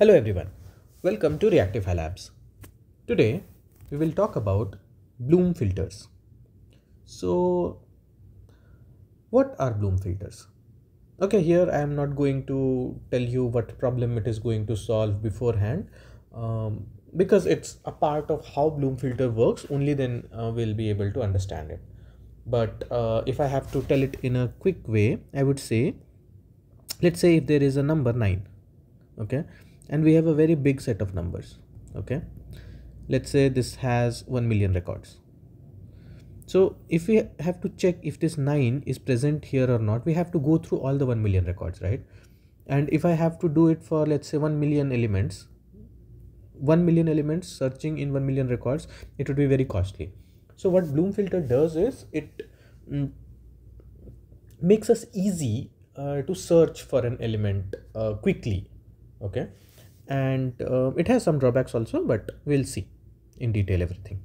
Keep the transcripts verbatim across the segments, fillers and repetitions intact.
Hello everyone, welcome to Reactify Labs. Today we will talk about Bloom filters. So what are Bloom filters? Okay, here I am not going to tell you what problem it is going to solve beforehand um, because it's a part of how Bloom filter works, only then uh, we'll be able to understand it. But uh, if I have to tell it in a quick way, I would say, let's say if there is a number nine, okay? And we have a very big set of numbers, okay? Let's say this has one million records. So if we have to check if this nine is present here or not, we have to go through all the one million records, right? And if I have to do it for, let's say, one million elements, one million elements searching in one million records, it would be very costly. So what Bloom filter does is it mm, makes us easy uh, to search for an element uh, quickly, okay? And uh, it has some drawbacks also, but we'll see in detail everything.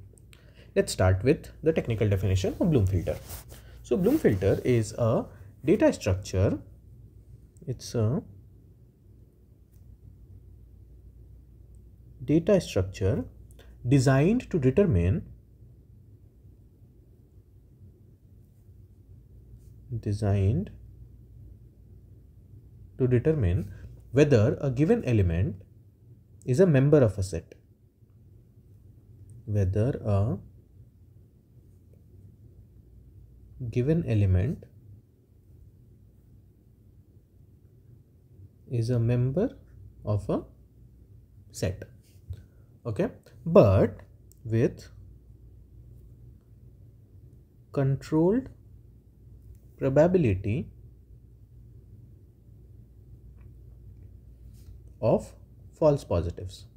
Let's start with the technical definition of Bloom filter. So Bloom filter is a data structure. It's a data structure designed to determine designed to determine whether a given element is a member of a set, whether a given element is a member of a set, okay? But with controlled probability of false positives.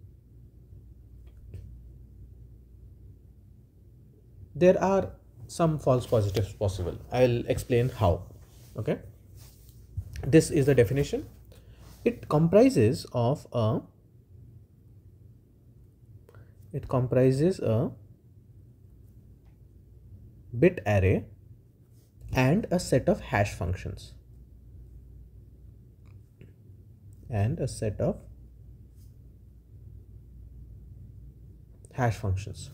There are some false positives possible. I'll explain how, okay? This is the definition. It comprises of a it comprises a bit array and a set of hash functions and a set of hash functions.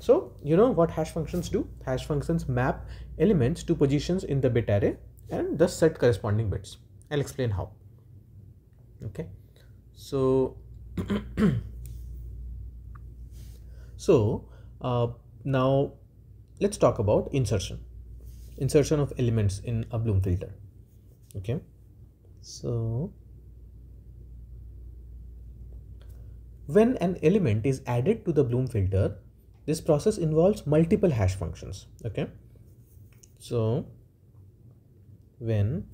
So you know what hash functions do. Hash functions map elements to positions in the bit array and the set corresponding bits. I'll explain how, okay? So so uh, now let's talk about insertion insertion of elements in a Bloom filter, okay? So when an element is added to the Bloom filter, this process involves multiple hash functions, okay? So when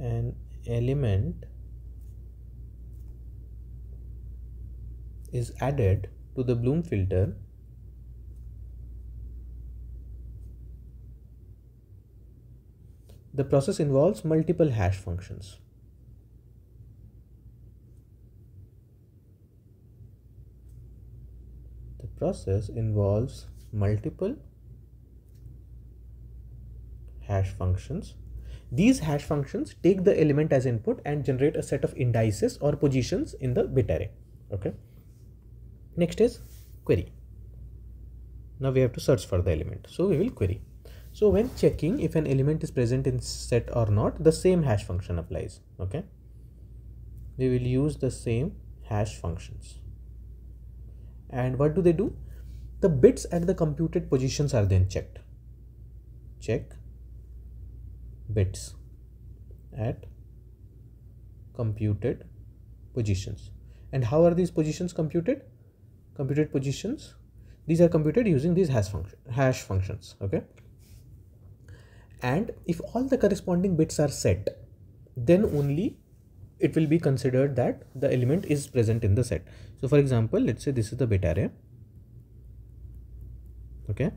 an element is added to the Bloom filter, the process involves multiple hash functions. The process involves multiple hash functions. These hash functions take the element as input and generate a set of indices or positions in the bit array, okay? Next is query. Now we have to search for the element, so we will query. So when checking if an element is present in set or not, the same hash function applies, okay? We will use the same hash functions. And what do they do? The bits at the computed positions are then checked. Check bits at computed positions. And how are these positions computed? Computed positions, these are computed using these hash function, hash functions, okay? And if all the corresponding bits are set, then only it will be considered that the element is present in the set. So for example, let's say this is the bit array, okay?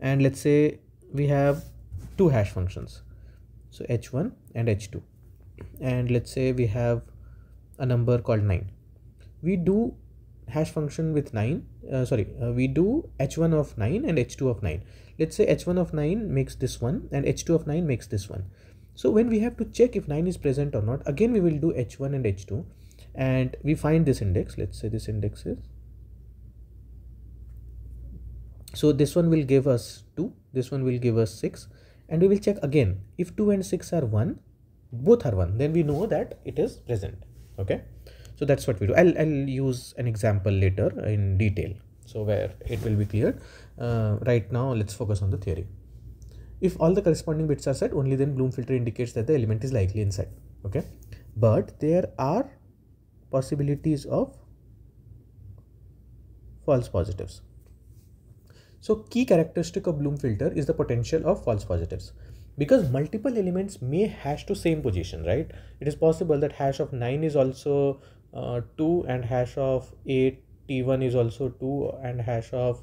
And let's say we have two hash functions, so h one and h two, and let's say we have a number called nine. We do hash function with nine, uh, sorry, uh, we do h one of nine and h two of nine. Let's say h one of nine makes this one and h two of nine makes this one. So when we have to check if nine is present or not, again we will do h one and h two, and we find this index. Let's say this index is, so this one will give us two, this one will give us six, and we will check again if two and six are one, both are one, then we know that it is present. Okay, so that's what we do. I'll, I'll use an example later in detail, so where it will be clear. Uh, right now let's focus on the theory. If all the corresponding bits are set, only then Bloom filter indicates that the element is likely inside. Okay, but there are possibilities of false positives. So key characteristic of Bloom filter is the potential of false positives, because multiple elements may hash to same position, right? It is possible that hash of nine is also uh, two, and hash of eighty-one is also two, and hash of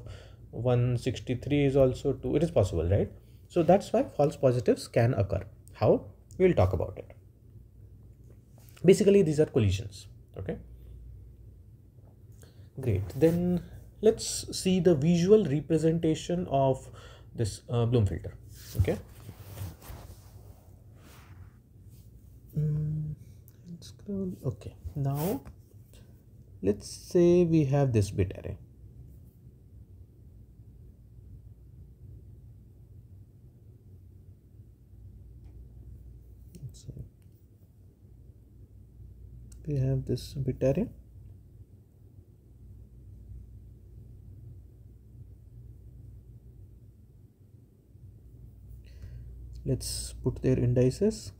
one sixty-three is also two. It is possible, right? So that's why false positives can occur. How? We will talk about it. Basically, these are collisions. Okay, great. Then let's see the visual representation of this uh, Bloom filter. Okay. Mm, let's scroll. Okay, now let's say we have this bit array. Let's see. We have this bit array. Let's put their indices.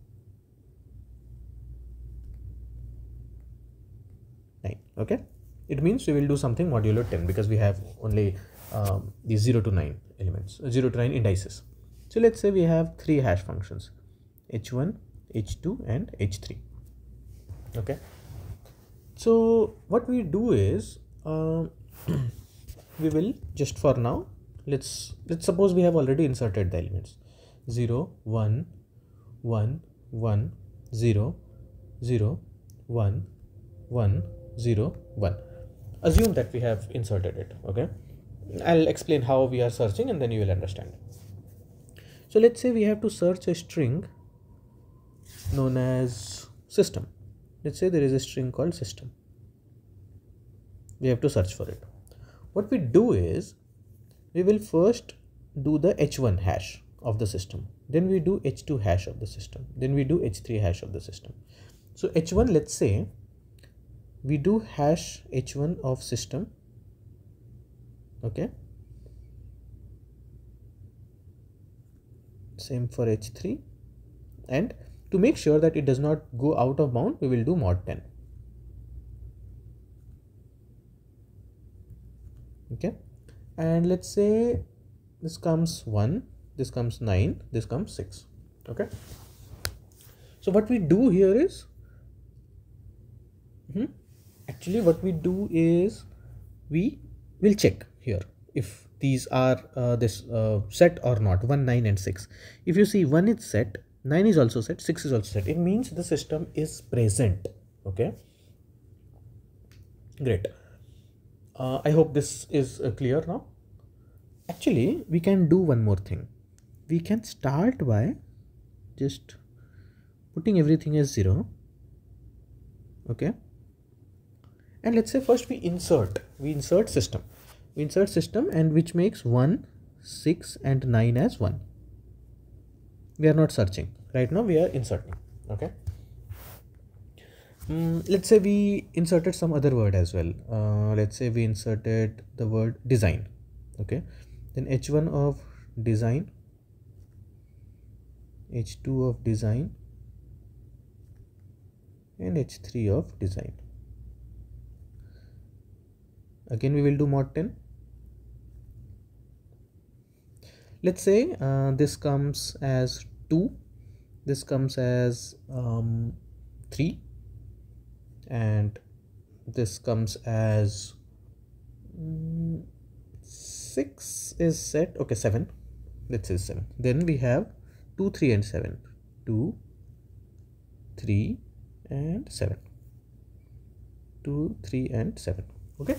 Okay, it means we will do something modulo ten, because we have only um, these zero to nine elements, zero to nine indices. So let's say we have three hash functions, h one, h two and h three. Okay, so what we do is uh, we will just for now, let's let's suppose we have already inserted the elements zero one one one zero zero one one zero one. Assume that we have inserted it. Okay, I'll explain how we are searching and then you will understand. So let's say we have to search a string known as system. Let's say there is a string called system. We have to search for it. What we do is we will first do the h one hash of the system, then we do h two hash of the system, then we do h three hash of the system. So h one, let's say we do hash h one of system. Okay, same for h three, and to make sure that it does not go out of bound, we will do mod ten. Okay, and let's say this comes one, this comes nine, this comes six. Okay, so what we do here is hmm, actually what we do is we will check here if these are uh, this uh, set or not, one, nine and six. If you see one is set, nine is also set, six is also set, it means the system is present. Okay, great. uh, I hope this is uh, clear now. Actually we can do one more thing. We can start by just putting everything as zero. Okay, and let's say first we insert, we insert system, we insert system, and which makes one, six and nine as one. We are not searching right now, we are inserting. Okay, mm, let's say we inserted some other word as well. Uh, let's say we inserted the word design. Okay, then h one of design, h two of design and h three of design. Again we will do mod ten. Let's say uh, this comes as two, this comes as um, three, and this comes as um, six is set. Okay, seven, let's say seven. Then we have two, three and seven, two, three and seven, two, three and seven. Okay,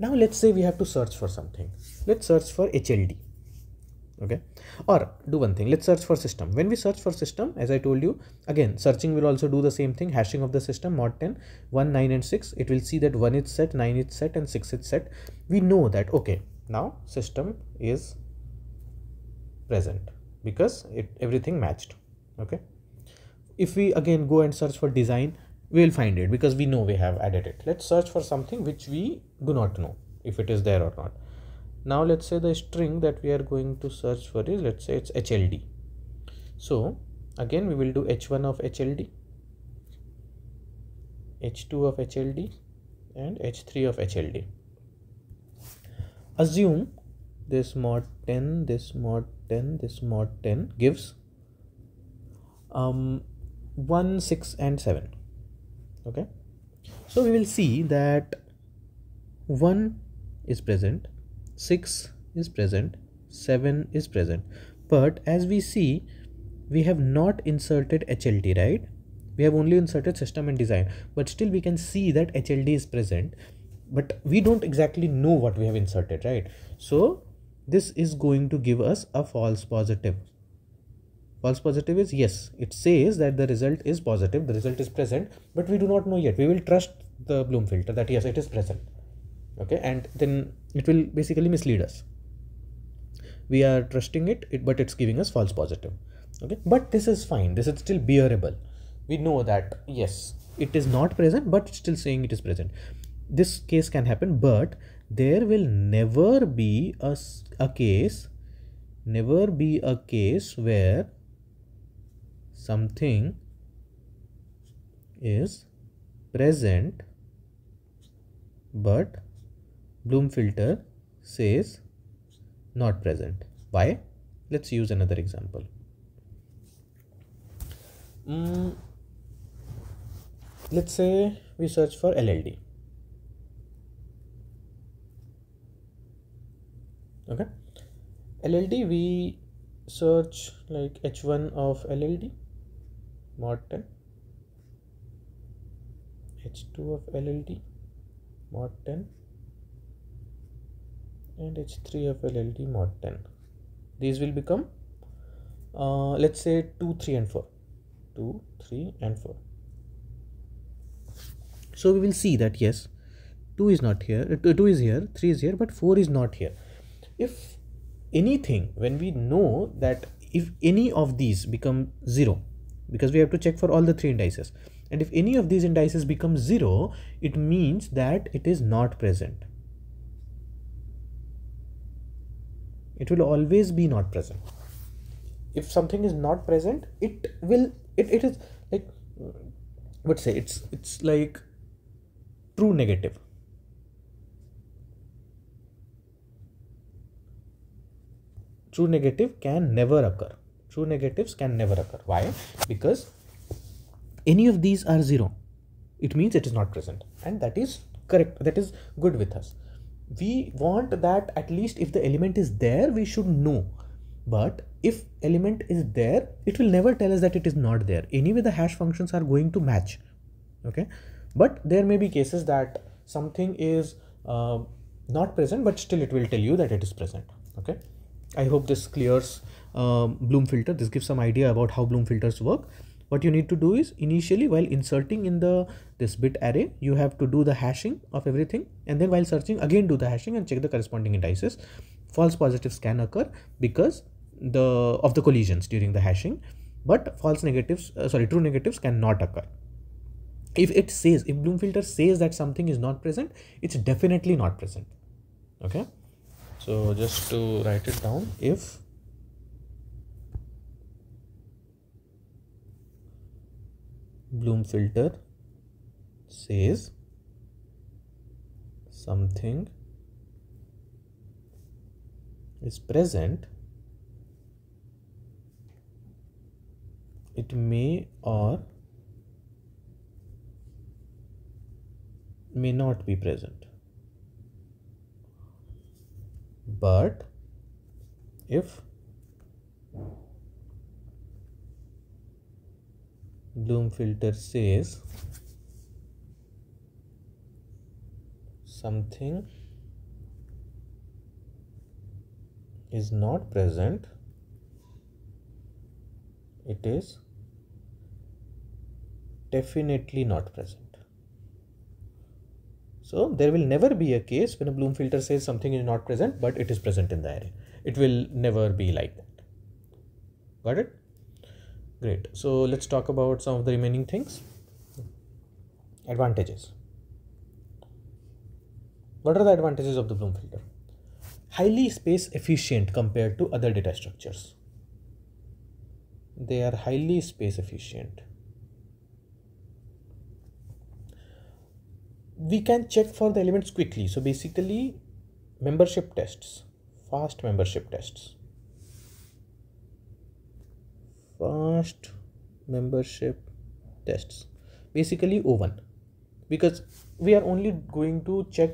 now let's say we have to search for something. Let's search for H L D. okay. Or do one thing, let's search for system. When we search for system, as I told you, again searching will also do the same thing, hashing of the system, mod ten, one, nine and six. It will see that one is set, nine is set and six is set. We know that okay, now system is present because it everything matched, okay. If we again go and search for design, we will find it because we know we have added it. Let's search for something which we do not know if it is there or not. Now let's say the string that we are going to search for is, let's say it's H L D. So again we will do H one of H L D, H two of H L D and H three of H L D. Assume this mod ten, this mod ten, this mod ten gives um, one, six and seven. Okay, so we will see that one is present, six is present, seven is present, but as we see we have not inserted H L D, right? We have only inserted system and design, but still we can see that H L D is present, but we don't exactly know what we have inserted, right? So this is going to give us a false positive. False positive is yes, it says that the result is positive, the result is present, but we do not know yet. We will trust the Bloom filter that yes, it is present, okay, and then it will basically mislead us. We are trusting it, it but it's giving us false positive, okay. But this is fine, this is still bearable. We know that yes, it is not present, but it's still saying it is present. This case can happen, but there will never be a, a case never be a case where something is present but Bloom filter says not present. Why? Let's use another example. Mm, let's say we search for L L D. Okay, L L D we search like H one of L L D, mod ten, H two of L L D, mod ten and H three of L L D, mod ten. These will become uh, let's say two, three and four, two, three and four. So we will see that yes, two is not here, two is here, three is here, but four is not here. If anything, when we know that if any of these become zero, because we have to check for all the three indices, and if any of these indices become zero, it means that it is not present. It will always be not present. If something is not present, it will it, it is like, let's say it's it's like true negative. True negative can never occur. True negatives can never occur. Why? Because any of these are zero, it means it is not present, and that is correct, that is good with us. We want that at least if the element is there, we should know. But if element is there, it will never tell us that it is not there. Anyway, the hash functions are going to match, okay. But there may be cases that something is uh, not present, but still it will tell you that it is present, okay. I hope this clears um, Bloom filter. This gives some idea about how Bloom filters work. What you need to do is initially while inserting in the this bit array, you have to do the hashing of everything, and then while searching again do the hashing and check the corresponding indices. False positives can occur because the of the collisions during the hashing, but false negatives uh, sorry true negatives cannot occur. If it says, if Bloom filter says that something is not present, it's definitely not present, okay. So just to write it down, if Bloom filter says something is present, it may or may not be present. But if Bloom filter says something is not present, it is definitely not present. So there will never be a case when a Bloom filter says something is not present but it is present in the array. It will never be like that. Got it? Great. So let's talk about some of the remaining things. Advantages. What are the advantages of the Bloom filter? Highly space efficient compared to other data structures. They are highly space efficient. We can check for the elements quickly. So basically membership tests, fast membership tests, fast membership tests, basically O one, because we are only going to check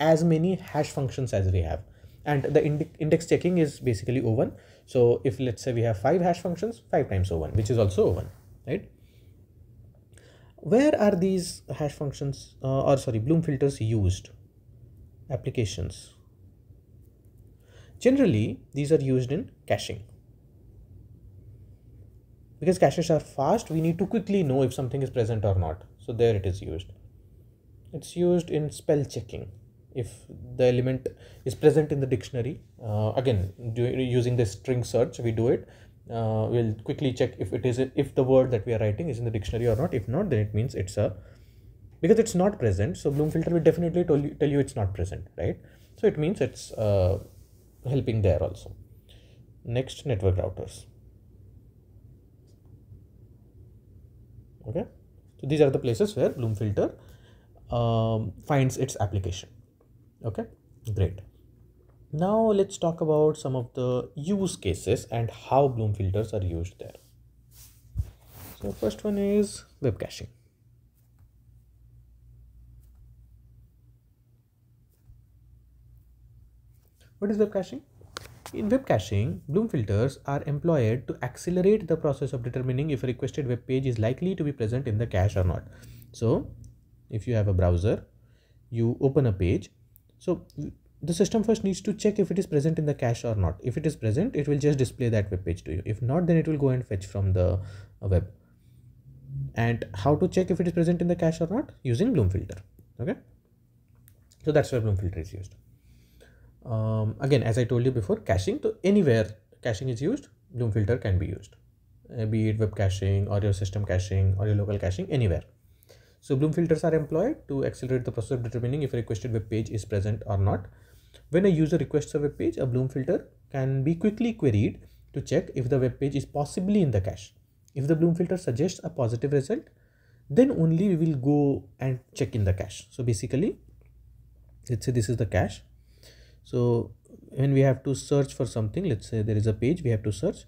as many hash functions as we have, and the index checking is basically O one. So if let's say we have five hash functions, five times O one, which is also O one, right? Where are these hash functions uh, or sorry Bloom filters used? Applications. Generally these are used in caching. Because caches are fast, we need to quickly know if something is present or not. So there it is used. It's used in spell checking. If the element is present in the dictionary, uh, again do, using the string search we do it. Uh, we'll quickly check if it is a, if the word that we are writing is in the dictionary or not. If not, then it means it's a, because it's not present. So Bloom filter will definitely tell you, tell you it's not present, right? So it means it's uh, helping there also. Next, network routers. Okay, so these are the places where Bloom filter um, finds its application. Okay, great. Now let's talk about some of the use cases and how Bloom filters are used there. So first one is web caching. What is web caching? In web caching, Bloom filters are employed to accelerate the process of determining if a requested web page is likely to be present in the cache or not. So if you have a browser, you open a page. So the system first needs to check if it is present in the cache or not. If it is present, it will just display that web page to you. If not, then it will go and fetch from the web. And how to check if it is present in the cache or not? Using Bloom filter. Okay. So that's where Bloom filter is used. Um, again, as I told you before, caching. So anywhere caching is used, Bloom filter can be used. Uh, be it web caching or your system caching or your local caching, anywhere. So Bloom filters are employed to accelerate the process of determining if a requested web page is present or not. When a user requests a web page, a Bloom filter can be quickly queried to check if the web page is possibly in the cache. If the Bloom filter suggests a positive result, then only we will go and check in the cache. So basically, let's say this is the cache. So when we have to search for something, let's say there is a page we have to search.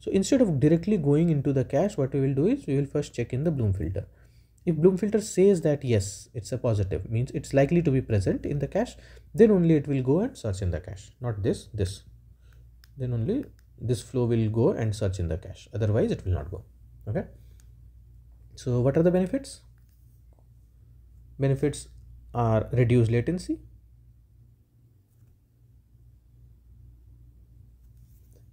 So instead of directly going into the cache, what we will do is we will first check in the Bloom filter. If Bloom filter says that yes, it's a positive, means it's likely to be present in the cache, then only it will go and search in the cache, not this, this. Then only this flow will go and search in the cache, otherwise it will not go. Okay. So what are the benefits? Benefits are reduced latency.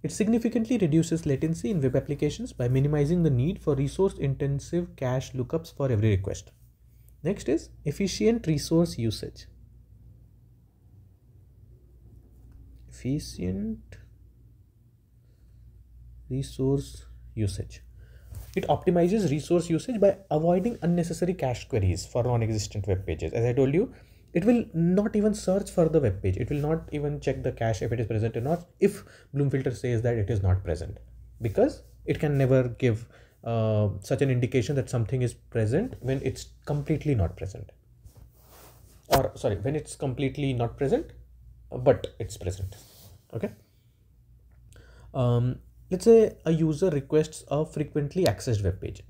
It significantly reduces latency in web applications by minimizing the need for resource-intensive cache lookups for every request. Next is efficient resource usage. Efficient resource usage. It optimizes resource usage by avoiding unnecessary cache queries for non-existent web pages. As I told you, it will not even search for the web page. It will not even check the cache if it is present or not, if Bloom filter says that it is not present, because it can never give uh, such an indication that something is present when it's completely not present, or sorry, when it's completely not present, but it's present. Okay. Um, let's say a user requests a frequently accessed web page.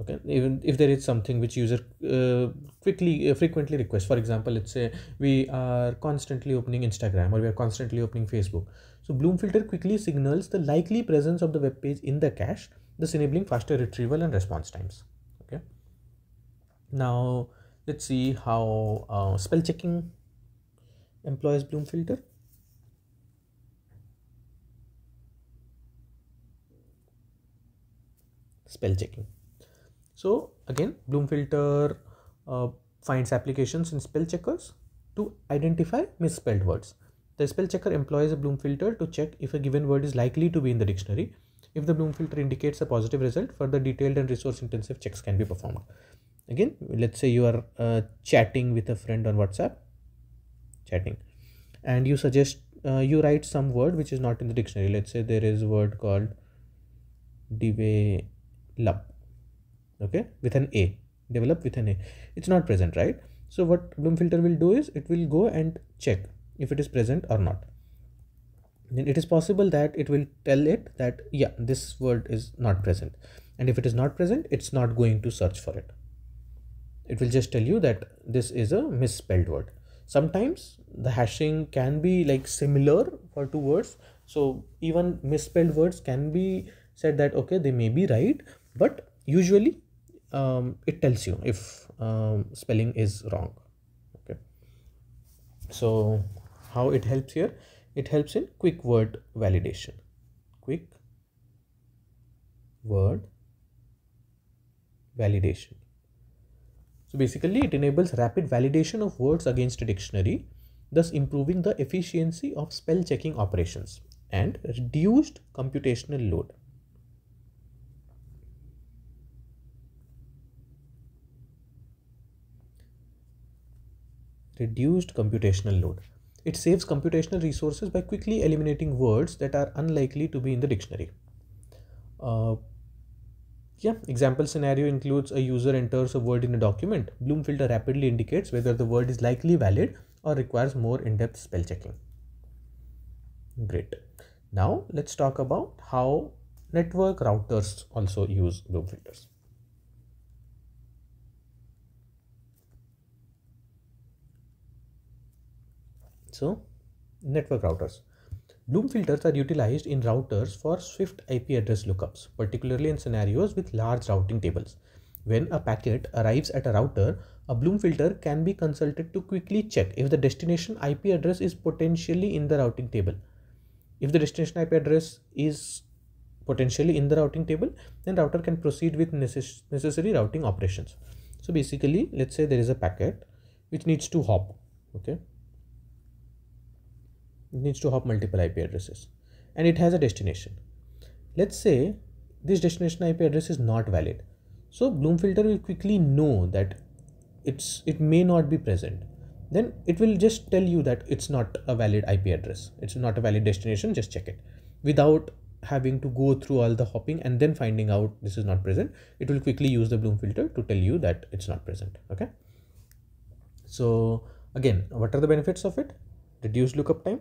Okay, even if there is something which user uh, quickly uh, frequently requests. For example, let's say we are constantly opening Instagram or we are constantly opening Facebook. So Bloom filter quickly signals the likely presence of the web page in the cache, thus enabling faster retrieval and response times. Okay. Now let's see how uh, spell checking employs Bloom filter. spell checking. So again, Bloom filter uh, finds applications in spell checkers to identify misspelled words. The spell checker employs a Bloom filter to check if a given word is likely to be in the dictionary. If the Bloom filter indicates a positive result, further detailed and resource intensive checks can be performed. Again, let's say you are uh, chatting with a friend on WhatsApp, chatting, and you suggest uh, you write some word which is not in the dictionary. Let's say there is a word called develop, okay, with an A, develop with an A. It's not present, right? So what Bloom filter will do is it will go and check if it is present or not. Then it is possible that it will tell it that yeah, this word is not present, and if it is not present, it's not going to search for it. It will just tell you that this is a misspelled word. Sometimes the hashing can be like similar for two words, so even misspelled words can be said that okay, they may be right, but usually um, it tells you if um, spelling is wrong. Okay, so how it helps here? It helps in quick word validation. Quick word validation. So basically it enables rapid validation of words against a dictionary, thus improving the efficiency of spell checking operations and reduced computational load. Reduced computational load. It saves computational resources by quickly eliminating words that are unlikely to be in the dictionary. Uh, yeah, example scenario includes a user enters a word in a document. Bloom filter rapidly indicates whether the word is likely valid or requires more in-depth spell checking. Great. Now let's talk about how network routers also use Bloom filters. So network routers. Bloom filters are utilized in routers for swift I P address lookups, particularly in scenarios with large routing tables. When a packet arrives at a router, a Bloom filter can be consulted to quickly check if the destination I P address is potentially in the routing table. If the destination I P address is potentially in the routing table, then router can proceed with necess- necessary routing operations. So basically, let's say there is a packet which needs to hop. Okay. It needs to hop multiple I P addresses and it has a destination. Let's say this destination I P address is not valid. So Bloom filter will quickly know that it's it may not be present. Then it will just tell you that it's not a valid I P address. It's not a valid destination. Just check it without having to go through all the hopping and then finding out this is not present. It will quickly use the Bloom filter to tell you that it's not present. Okay. So again, what are the benefits of it? Reduced lookup time.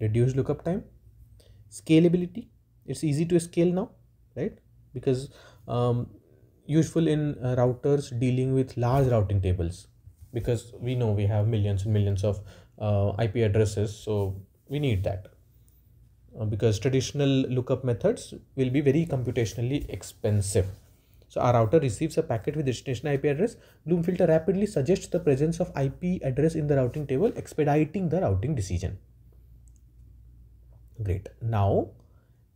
Reduced lookup time, scalability. It's easy to scale now, right? Because um, useful in uh, routers dealing with large routing tables, because we know we have millions and millions of uh, I P addresses, so we need that uh, because traditional lookup methods will be very computationally expensive. So our router receives a packet with destination I P address. Bloom filter rapidly suggests the presence of I P address in the routing table, expediting the routing decision. Great. Now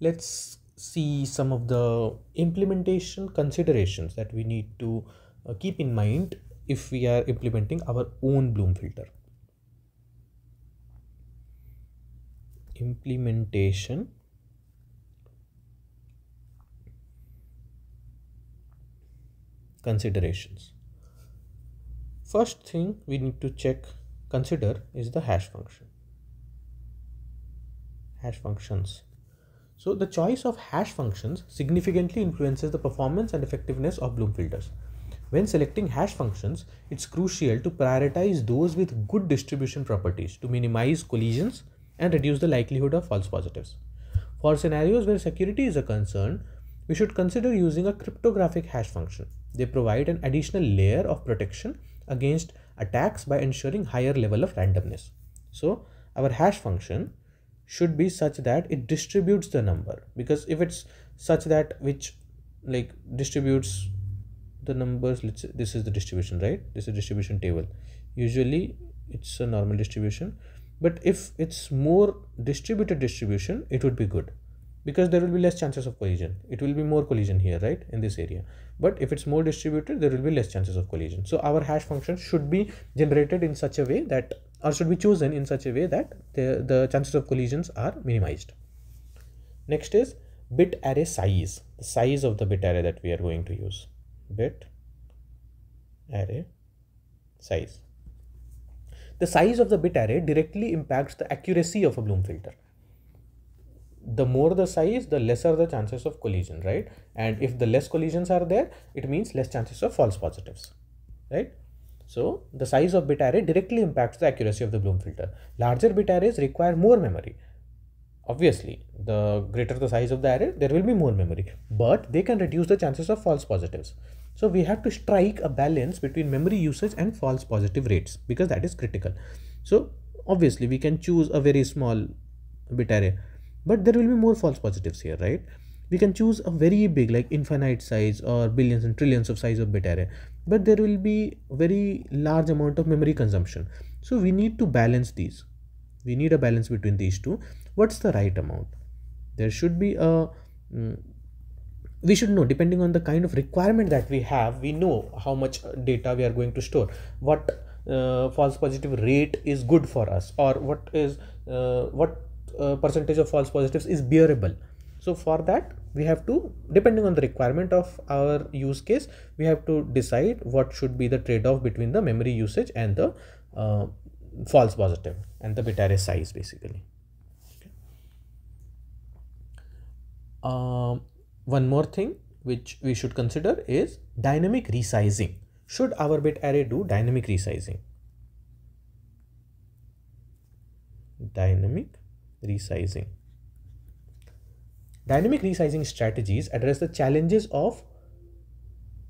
let's see some of the implementation considerations that we need to uh, keep in mind if we are implementing our own Bloom filter. Implementation considerations. First thing we need to check, consider is the hash function. Hash functions. So the choice of hash functions significantly influences the performance and effectiveness of Bloom filters. When selecting hash functions, it's crucial to prioritize those with good distribution properties to minimize collisions and reduce the likelihood of false positives. For scenarios where security is a concern, we should consider using a cryptographic hash function. They provide an additional layer of protection against attacks by ensuring higher level of randomness. So our hash function should be such that it distributes the number, because if it's such that which like distributes the numbers, let's say this is the distribution, right? This is distribution table. Usually it's a normal distribution, But if it's more distributed distribution, it would be good, because there will be less chances of collision. It will be more collision here, right, in this area. But if it's more distributed, there will be less chances of collision. So our hash function should be generated in such a way that, or should be chosen in such a way that the, the chances of collisions are minimized. Next is bit array size, the size of the bit array that we are going to use. Bit array size. The size of the bit array directly impacts the accuracy of a Bloom filter. The more the size, the lesser the chances of collision, right? And if the less collisions are there, it means less chances of false positives, right? So the size of bit array directly impacts the accuracy of the Bloom filter. Larger bit arrays require more memory. Obviously, the greater the size of the array, there will be more memory, but they can reduce the chances of false positives. So we have to strike a balance between memory usage and false positive rates, because that is critical. So obviously we can choose a very small bit array, but there will be more false positives here, right? We can choose a very big, like infinite size or billions and trillions of size of bit array, but there will be very large amount of memory consumption. So we need to balance these. We need a balance between these two. What's the right amount? There should be a, we should know, depending on the kind of requirement that we have, we know how much data we are going to store, what uh, false positive rate is good for us, or what is uh, what Uh, percentage of false positives is bearable. So for that, we have to, depending on the requirement of our use case, we have to decide what should be the trade-off between the memory usage and the uh, false positive and the bit array size, basically. Okay. Um, one more thing which we should consider is dynamic resizing. Should our bit array do dynamic resizing? Dynamic resizing. Dynamic resizing strategies address the challenges of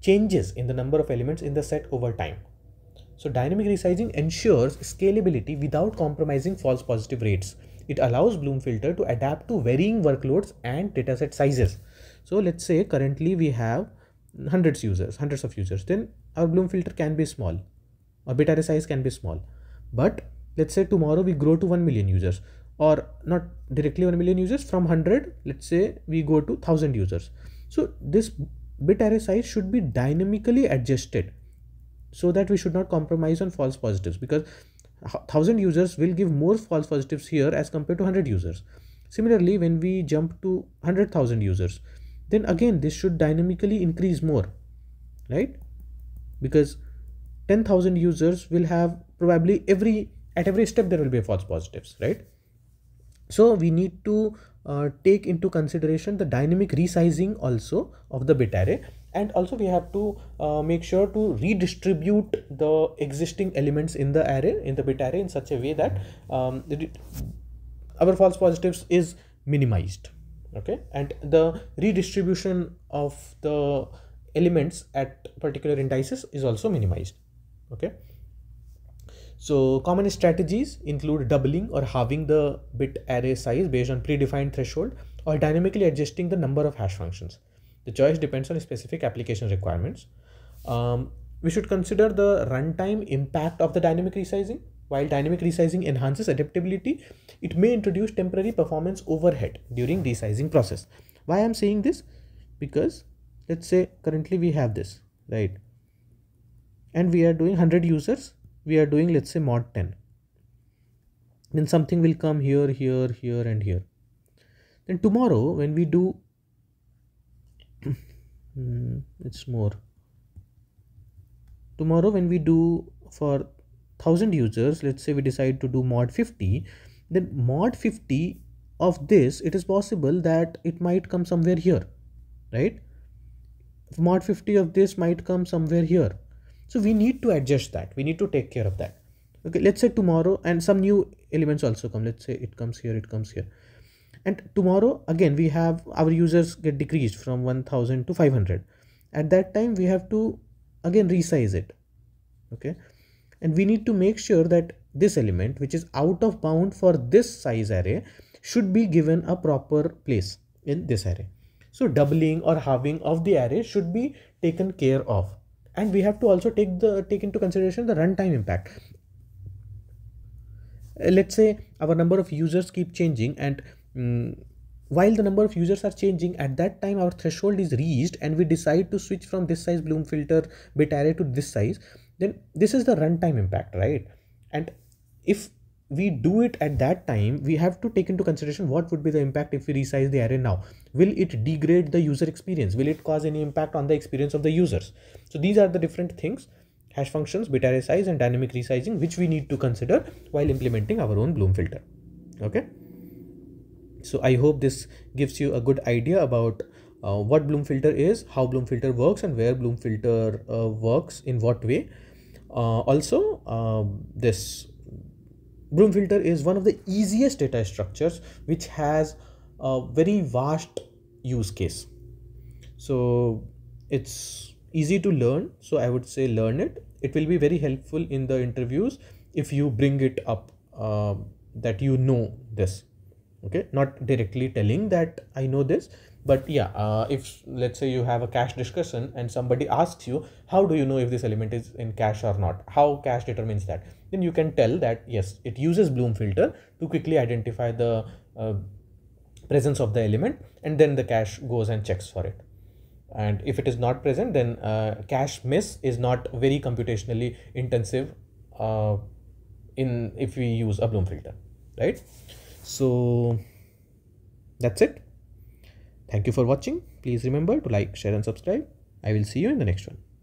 changes in the number of elements in the set over time. So dynamic resizing ensures scalability without compromising false positive rates. It allows Bloom filter to adapt to varying workloads and dataset sizes. So let's say currently we have hundreds users, hundreds of users, then our Bloom filter can be small, or bit array size can be small. But let's say tomorrow we grow to one million users, or not directly one million users, from one hundred, let's say we go to one thousand users. So this bit array size should be dynamically adjusted so that we should not compromise on false positives, because one thousand users will give more false positives here as compared to one hundred users. Similarly, when we jump to one hundred thousand users, then again this should dynamically increase more, right? Because ten thousand users will have probably every, at every step there will be false positives, right? So we need to uh, take into consideration the dynamic resizing also of the bit array, and also we have to uh, make sure to redistribute the existing elements in the array, in the bit array, in such a way that um, our false positives is minimized, okay? And the redistribution of the elements at particular indices is also minimized, okay? So common strategies include doubling or halving the bit array size based on predefined threshold, or dynamically adjusting the number of hash functions. The choice depends on specific application requirements. Um, we should consider the runtime impact of the dynamic resizing. While dynamic resizing enhances adaptability, it may introduce temporary performance overhead during resizing process. Why I'm saying this? Because let's say currently we have this, right? And we are doing one hundred users. We are doing, let's say, mod ten. Then something will come here, here, here, and here. Then tomorrow when we do, it's more. Tomorrow when we do for one thousand users, let's say we decide to do mod fifty. Then mod fifty of this, it is possible that it might come somewhere here, right? If mod fifty of this might come somewhere here. So we need to adjust that. We need to take care of that. Okay, let's say tomorrow and some new elements also come. Let's say it comes here, it comes here. And tomorrow again, we have our users get decreased from one thousand to five hundred. At that time, we have to again resize it. Okay. And we need to make sure that this element, which is out of bound for this size array, should be given a proper place in this array. So doubling or halving of the array should be taken care of. And we have to also take the take into consideration the runtime impact. uh, let's say our number of users keep changing, and um, while the number of users are changing, at that time our threshold is reached and we decide to switch from this size Bloom filter bit array to this size, then this is the runtime impact, right? And if we do it at that time, we have to take into consideration what would be the impact if we resize the array now. Will it degrade the user experience? Will it cause any impact on the experience of the users? So these are the different things: hash functions, bit array size, and dynamic resizing, which we need to consider while implementing our own Bloom filter. Okay. So I hope this gives you a good idea about uh, what Bloom filter is, how Bloom filter works, and where Bloom filter uh, works in what way. Uh, also, uh, this Bloom filter is one of the easiest data structures which has a very vast use case. So it's easy to learn. So I would say learn it. It will be very helpful in the interviews if you bring it up uh, that you know this. Okay, not directly telling that I know this, but yeah, uh, if let's say you have a cache discussion and somebody asks you, how do you know if this element is in cache or not? How cache determines that? Then you can tell that yes, it uses Bloom filter to quickly identify the uh, presence of the element, and then the cache goes and checks for it. And if it is not present, then uh, cache miss is not very computationally intensive uh, in if we use a Bloom filter, right? So that's it. Thank you for watching. Please remember to like, share, and subscribe. I will see you in the next one.